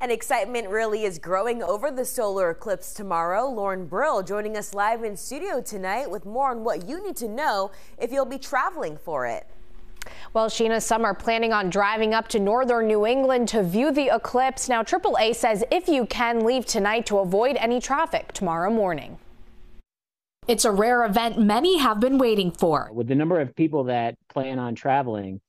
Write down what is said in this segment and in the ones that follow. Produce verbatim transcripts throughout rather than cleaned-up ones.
And excitement really is growing over the solar eclipse tomorrow. Lauren Brill joining us live in studio tonight with more on what you need to know if you'll be traveling for it. Well, Sheena, some are planning on driving up to northern New England to view the eclipse. Now, triple A says if you can, leave tonight to avoid any traffic tomorrow morning. It's a rare event many have been waiting for. With the number of people that plan on traveling,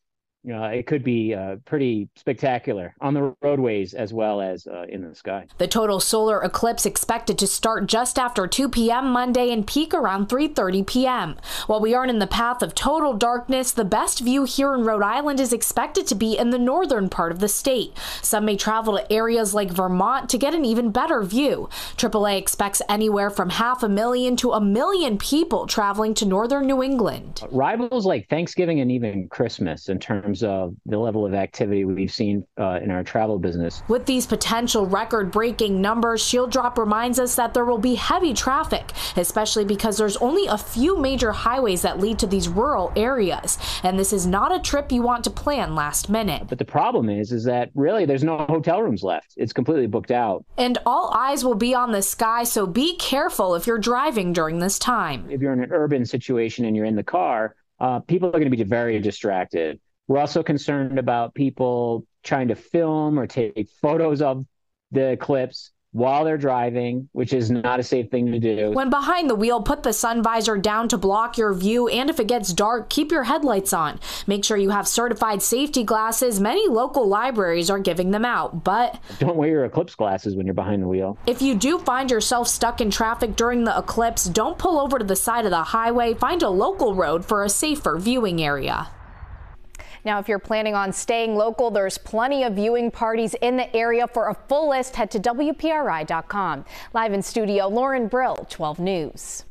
you know, it could be uh, pretty spectacular on the roadways as well as uh, in the sky. The total solar eclipse expected to start just after two p m Monday and peak around three thirty p m While we aren't in the path of total darkness, the best view here in Rhode Island is expected to be in the northern part of the state. Some may travel to areas like Vermont to get an even better view. triple A expects anywhere from half a million to a million people traveling to northern New England. Rivals like Thanksgiving and even Christmas in terms of the level of activity we've seen uh, in our travel business. With these potential record-breaking numbers, Shield Drop reminds us that there will be heavy traffic, especially because there's only a few major highways that lead to these rural areas, and this is not a trip you want to plan last minute. But the problem is, is that really there's no hotel rooms left. It's completely booked out. And all eyes will be on the sky, so be careful if you're driving during this time. If you're in an urban situation and you're in the car, uh, people are going to be very distracted. We're also concerned about people trying to film or take photos of the eclipse while they're driving, which is not a safe thing to do. When behind the wheel, put the sun visor down to block your view, and if it gets dark, keep your headlights on. Make sure you have certified safety glasses. Many local libraries are giving them out, but don't wear your eclipse glasses when you're behind the wheel. If you do find yourself stuck in traffic during the eclipse, don't pull over to the side of the highway. Find a local road for a safer viewing area. Now, if you're planning on staying local, there's plenty of viewing parties in the area. For a full list, head to W P R I dot com. Live in studio, Lauren Brill, twelve News.